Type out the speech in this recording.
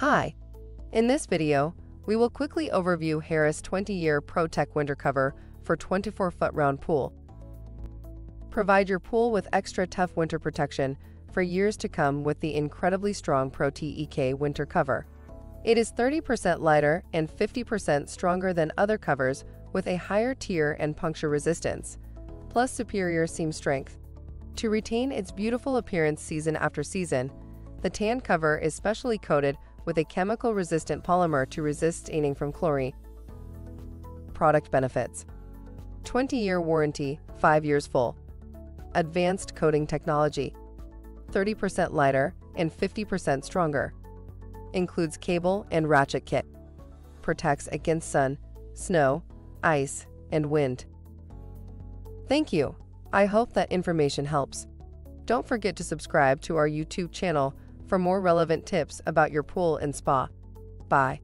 Hi! In this video, we will quickly overview Harris 20-year Pro-Tek winter cover for 24-foot round pool. Provide your pool with extra tough winter protection for years to come with the incredibly strong Pro-Tek winter cover. It is 30% lighter and 50% stronger than other covers with a higher tear and puncture resistance, plus superior seam strength. To retain its beautiful appearance season after season, the tan cover is specially coated with a chemical-resistant polymer to resist staining from chlorine. Product benefits: 20-year warranty, 5 years full. Advanced coating technology. 30% lighter and 50% stronger. Includes cable and ratchet kit. Protects against sun, snow, ice, and wind. Thank you. I hope that information helps. Don't forget to subscribe to our YouTube channel for more relevant tips about your pool and spa. Bye.